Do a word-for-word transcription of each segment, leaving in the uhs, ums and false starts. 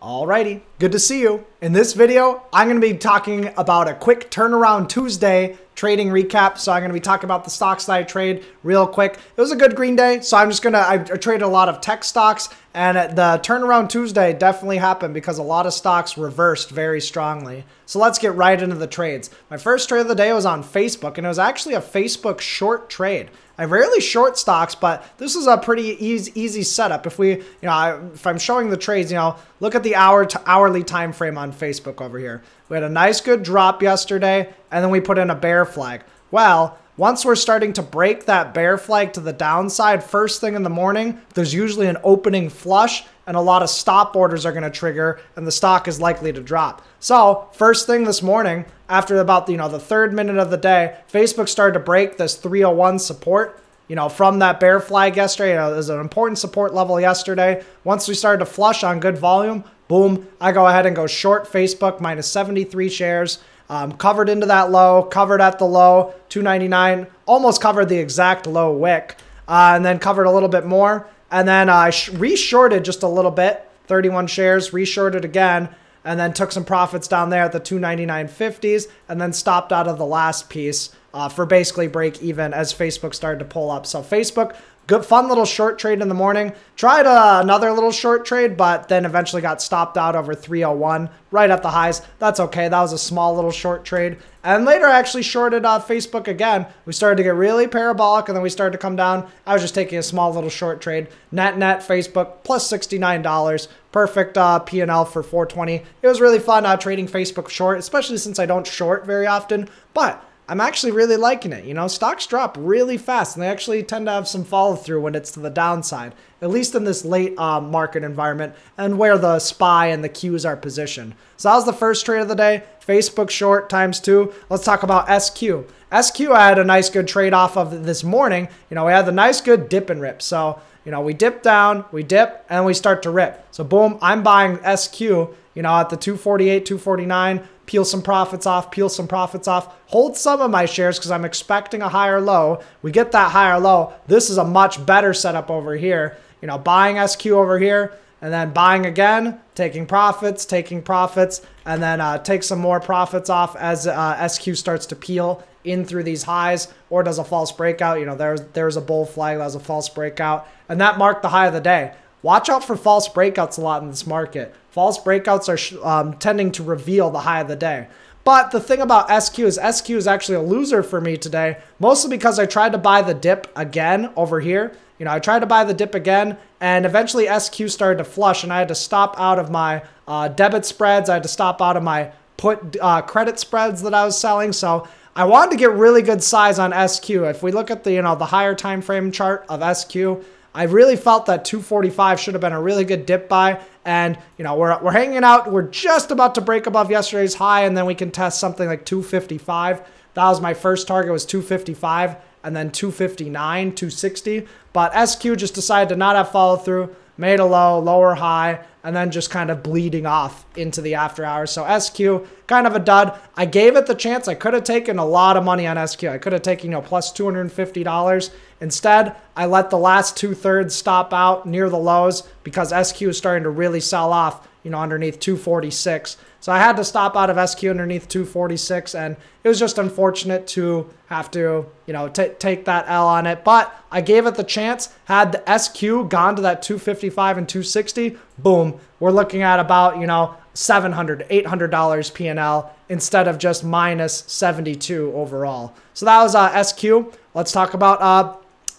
Alrighty, good to see you. In this video, I'm going to be talking about a quick turnaround Tuesday trading recap. So I'm going to be talking about the stocks that I trade real quick. It was a good green day, so I'm just going to, I traded a lot of tech stocks, and the turnaround Tuesday definitely happened because a lot of stocks reversed very strongly. So let's get right into the trades. My first trade of the day was on Facebook, and it was actually a Facebook short trade. I rarely short stocks, but this is a pretty easy, easy setup. If we, you know, I, if I'm showing the trades, you know, look at the hour to hourly time frame on Facebook over here. We had a nice good drop yesterday, and then we put in a bear flag. Well, once we're starting to break that bear flag to the downside, first thing in the morning, there's usually an opening flush, and a lot of stop orders are going to trigger, and the stock is likely to drop. So first thing this morning, after about, you know, the third minute of the day, Facebook started to break this three oh one support, you know, from that bear flag yesterday. You know, there's an important support level yesterday. Once we started to flush on good volume, boom, I go ahead and go short Facebook, minus seventy-three shares, um, covered into that low, covered at the low, two ninety-nine, almost covered the exact low wick, uh, and then covered a little bit more. And then I uh, reshorted just a little bit, thirty-one shares, reshorted again, and then took some profits down there at the two ninety-nine fifties, and then stopped out of the last piece uh, for basically break even as Facebook started to pull up. So Facebook, good, fun little short trade in the morning. Tried uh, another little short trade, but then eventually got stopped out over three oh one, right at the highs. That's okay. That was a small little short trade. And later I actually shorted uh, Facebook again. We started to get really parabolic, and then we started to come down. I was just taking a small little short trade. Net net Facebook, plus sixty-nine dollars. Perfect uh, P and L for four twenty. It was really fun uh, trading Facebook short, especially since I don't short very often, but I'm actually really liking it. You know, stocks drop really fast, and they actually tend to have some follow through when it's to the downside, at least in this late uh, market environment and where the S P Y and the Qs are positioned. So that was the first trade of the day, Facebook short times two. Let's talk about S Q. S Q, I had a nice good trade off of this morning. You know, we had the nice good dip and rip. So, you know, we dip down, we dip, and we start to rip. So boom, I'm buying S Q, you know, at the two forty-eight, two forty-nine, peel some profits off, peel some profits off, hold some of my shares because I'm expecting a higher low. We get that higher low. This is a much better setup over here. You know, buying S Q over here and then buying again, taking profits, taking profits, and then uh, take some more profits off as uh, S Q starts to peel in through these highs or does a false breakout. You know, there's, there's a bull flag that was a false breakout, and that marked the high of the day. Watch out for false breakouts a lot in this market. False breakouts are um, tending to reveal the high of the day. But the thing about S Q is S Q is actually a loser for me today, mostly because I tried to buy the dip again over here. You know, I tried to buy the dip again, and eventually S Q started to flush, and I had to stop out of my uh, debit spreads. I had to stop out of my put uh, credit spreads that I was selling. So I wanted to get really good size on S Q. If we look at the, you know, the higher time frame chart of S Q, I really felt that two forty-five should have been a really good dip buy. And, you know, we're, we're hanging out. We're just about to break above yesterday's high, and then we can test something like two fifty-five. That was my first target, was two fifty-five, and then two fifty-nine, two sixty. But S Q just decided to not have follow through, made a low, lower high, and then just kind of bleeding off into the after hours. So S Q, kind of a dud. I gave it the chance. I could have taken a lot of money on S Q. I could have taken, you know, plus two hundred fifty dollars. Instead, I let the last two thirds stop out near the lows because S Q is starting to really sell off, you know, underneath two forty-six. So I had to stop out of S Q underneath two forty-six, and it was just unfortunate to have to, you know, take that L on it. But I gave it the chance. Had the S Q gone to that two fifty-five and two sixty, boom, we're looking at about, you know, seven hundred dollars, eight hundred dollars P and L instead of just minus seventy-two overall. So that was uh, S Q. Let's talk about uh,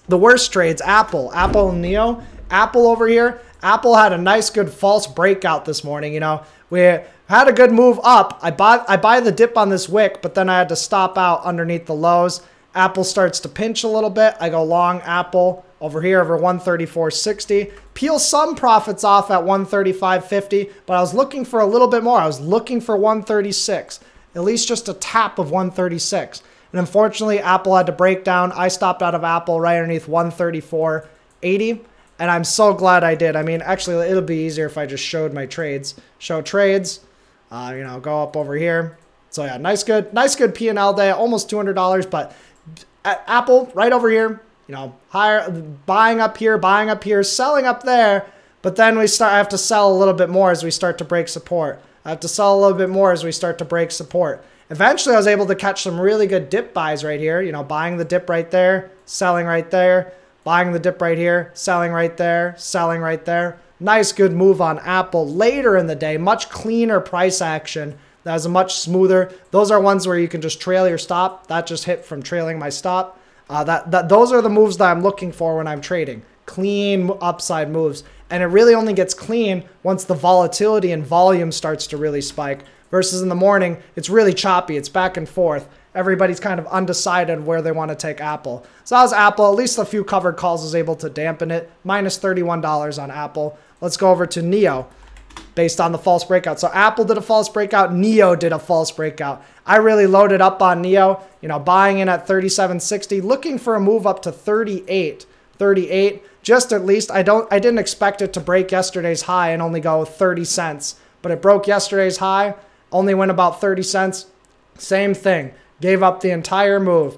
the worst trades, Apple. Apple and N I O. Apple over here. Apple had a nice good false breakout this morning. You know, we had a good move up. I buy, I buy the dip on this wick, but then I had to stop out underneath the lows. Apple starts to pinch a little bit. I go long Apple over here over one thirty-four sixty. Peel some profits off at one thirty-five fifty, but I was looking for a little bit more. I was looking for one thirty-six, at least just a tap of one thirty-six. And unfortunately, Apple had to break down. I stopped out of Apple right underneath one thirty-four eighty. And I'm so glad I did. I mean, actually, it'll be easier if I just showed my trades. Show trades, uh, you know, go up over here. So yeah, nice good, nice good P and L day, almost two hundred dollars. But at Apple right over here, you know, higher, buying up here, buying up here, selling up there. But then we start, I have to sell a little bit more as we start to break support. I have to sell a little bit more as we start to break support. Eventually, I was able to catch some really good dip buys right here. You know, buying the dip right there, selling right there, buying the dip right here, selling right there, selling right there. Nice good move on Apple later in the day. Much cleaner price action. That was much smoother. Those are ones where you can just trail your stop. That just hit from trailing my stop. Uh, that, that those are the moves that I'm looking for when I'm trading. Clean upside moves. And it really only gets clean once the volatility and volume starts to really spike. Versus in the morning, it's really choppy. It's back and forth. Everybody's kind of undecided where they want to take Apple. So that was Apple. At least a few covered calls was able to dampen it. minus thirty-one dollars on Apple. Let's go over to N I O based on the false breakout. So Apple did a false breakout. N I O did a false breakout. I really loaded up on N I O, you know, buying in at thirty-seven sixty, looking for a move up to thirty-eight, thirty-eight. Just at least, I don't, I didn't expect it to break yesterday's high and only go thirty cents, but it broke yesterday's high, only went about thirty cents. Same thing. Gave up the entire move.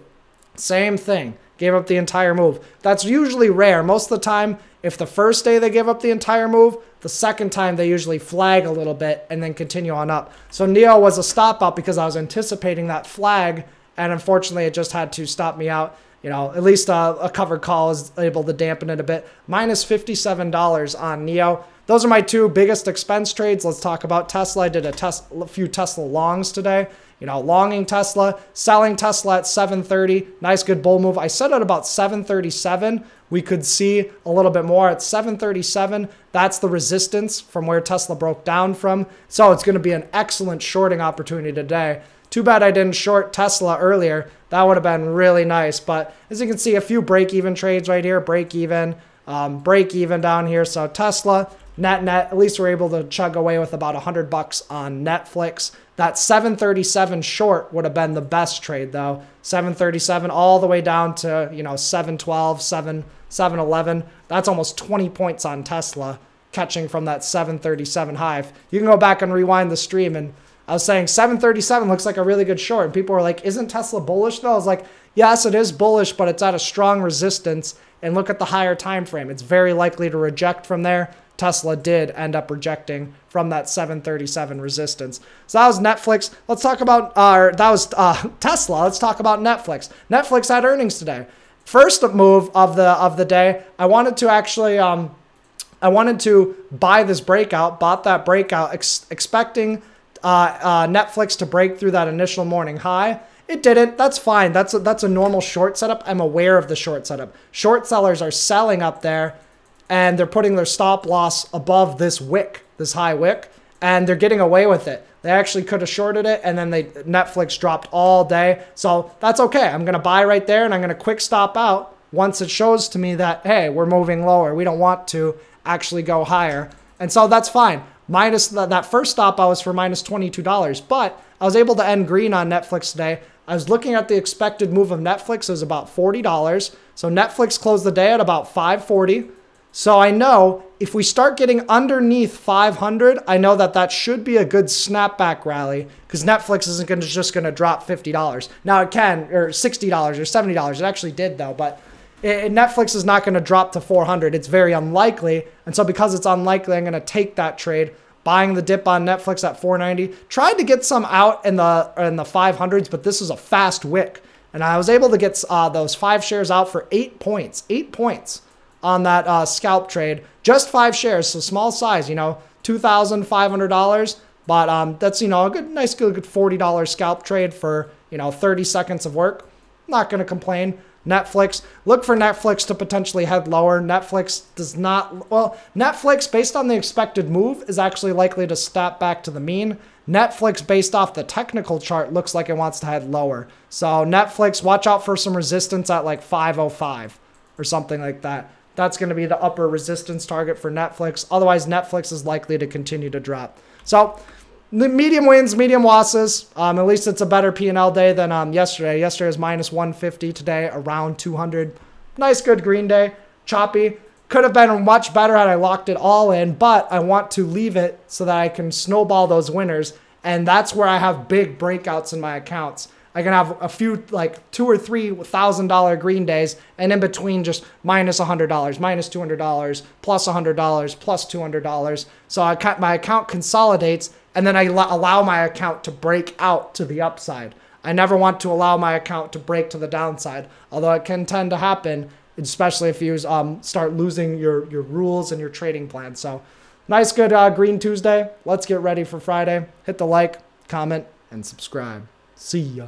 Same thing. Gave up the entire move. That's usually rare. Most of the time, if the first day they give up the entire move, the second time they usually flag a little bit and then continue on up. So N I O was a stop out because I was anticipating that flag, and unfortunately it just had to stop me out. You know, at least a, a covered call is able to dampen it a bit. minus fifty-seven dollars on N I O. Those are my two biggest expense trades. Let's talk about Tesla. I did a, tes a few Tesla longs today. You know, longing Tesla, selling Tesla at seven thirty. Nice good bull move. I said at about seven thirty-seven, we could see a little bit more. At seven thirty-seven, that's the resistance from where Tesla broke down from. So it's going to be an excellent shorting opportunity today. Too bad I didn't short Tesla earlier. That would have been really nice. But as you can see, a few break-even trades right here. Break-even, um, break-even down here. So Tesla, net net, at least we're able to chug away with about a hundred bucks on Netflix. That seven thirty-seven short would have been the best trade though. seven thirty-seven all the way down to, you know, seven twelve, seven eleven. That's almost twenty points on Tesla catching from that seven thirty-seven high. You can go back and rewind the stream, and I was saying seven thirty-seven looks like a really good short. And people were like, isn't Tesla bullish though? I was like, yes, it is bullish, but it's at a strong resistance. And look at the higher time frame. It's very likely to reject from there. Tesla did end up rejecting from that seven thirty-seven resistance. So that was Netflix. Let's talk about, uh, that was uh, Tesla. Let's talk about Netflix. Netflix had earnings today. First move of the of the day, I wanted to actually, um, I wanted to buy this breakout, bought that breakout, ex expecting uh, uh, Netflix to break through that initial morning high. It didn't. That's fine. That's a, that's a normal short setup. I'm aware of the short setup. Short sellers are selling up there, and they're putting their stop loss above this wick, this high wick, and they're getting away with it. They actually could have shorted it, and then they Netflix dropped all day. So that's okay. I'm going to buy right there, and I'm going to quick stop out once it shows to me that, hey, we're moving lower. We don't want to actually go higher. And so that's fine. Minus the, that first stop, I was for minus twenty-two dollars, but I was able to end green on Netflix today. I was looking at the expected move of Netflix. It was about forty dollars. So Netflix closed the day at about five forty. So I know if we start getting underneath five hundred, I know that that should be a good snapback rally because Netflix isn't gonna, just going to drop fifty dollars. Now it can, or sixty dollars or seventy dollars. It actually did though, but it, Netflix is not going to drop to four hundred. It's very unlikely. And so because it's unlikely, I'm going to take that trade, buying the dip on Netflix at four ninety. Tried to get some out in the, in the five hundreds, but this is a fast wick. And I was able to get uh, those five shares out for eight points, eight points. On that uh, scalp trade, just five shares, so small size, you know, two thousand five hundred dollars, but um, that's, you know, a good, nice, good, good forty dollar scalp trade for, you know, thirty seconds of work. Not gonna complain. Netflix, look for Netflix to potentially head lower. Netflix does not, well, Netflix, based on the expected move, is actually likely to step back to the mean. Netflix, based off the technical chart, looks like it wants to head lower. So Netflix, watch out for some resistance at like five oh five or something like that. That's going to be the upper resistance target for Netflix. Otherwise, Netflix is likely to continue to drop. So the medium wins, medium losses. Um, at least it's a better P and L day than um, yesterday. Yesterday was minus one fifty. Today, around two hundred. Nice, good green day. Choppy. Could have been much better had I locked it all in, but I want to leave it so that I can snowball those winners. And that's where I have big breakouts in my accounts. I can have a few, like two or three thousand dollar green days, and in between just minus a hundred dollars, minus two hundred dollars, plus a hundred dollars, plus two hundred dollars. So I cut my account consolidates, and then I allow my account to break out to the upside. I never want to allow my account to break to the downside, although it can tend to happen, especially if you um, start losing your your rules and your trading plan. So nice, good uh, Green Tuesday. Let's get ready for Friday. Hit the like, comment, and subscribe. See ya.